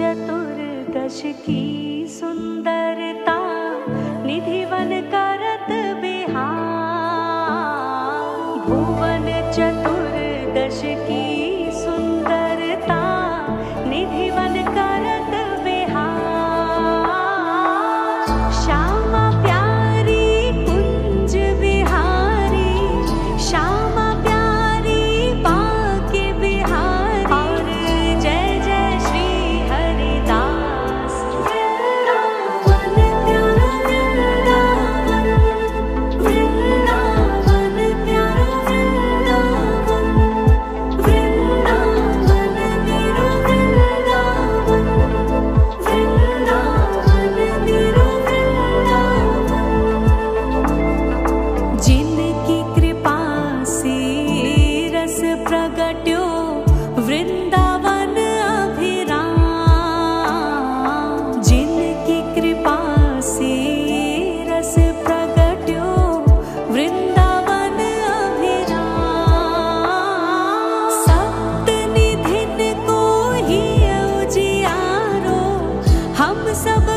चतुर्दश की सुंदरता निधिवन करत बिहार। भुवन चतुर्दश की सुंदरता निधिवन करत बिहार। श्यामा प्यारी कुंज बिहारी, श्यामा प्यारी बाके बिहारी। और जय जय श्री हरिदास। वृंदावन प्यारा वृंदावन, वृंदावन प्यारा वृंदावन, वृंदावन मेरा वृंदावन, वृंदावन मेरा वृंदावन। जिनकी कृपा से रस प्रगट्यो वृंदावन अभिराम। जिनकी कृपा से रस प्रगट्यो वृंदावन अभिराम। सप्त निधिन को ही उजियारो, हम सब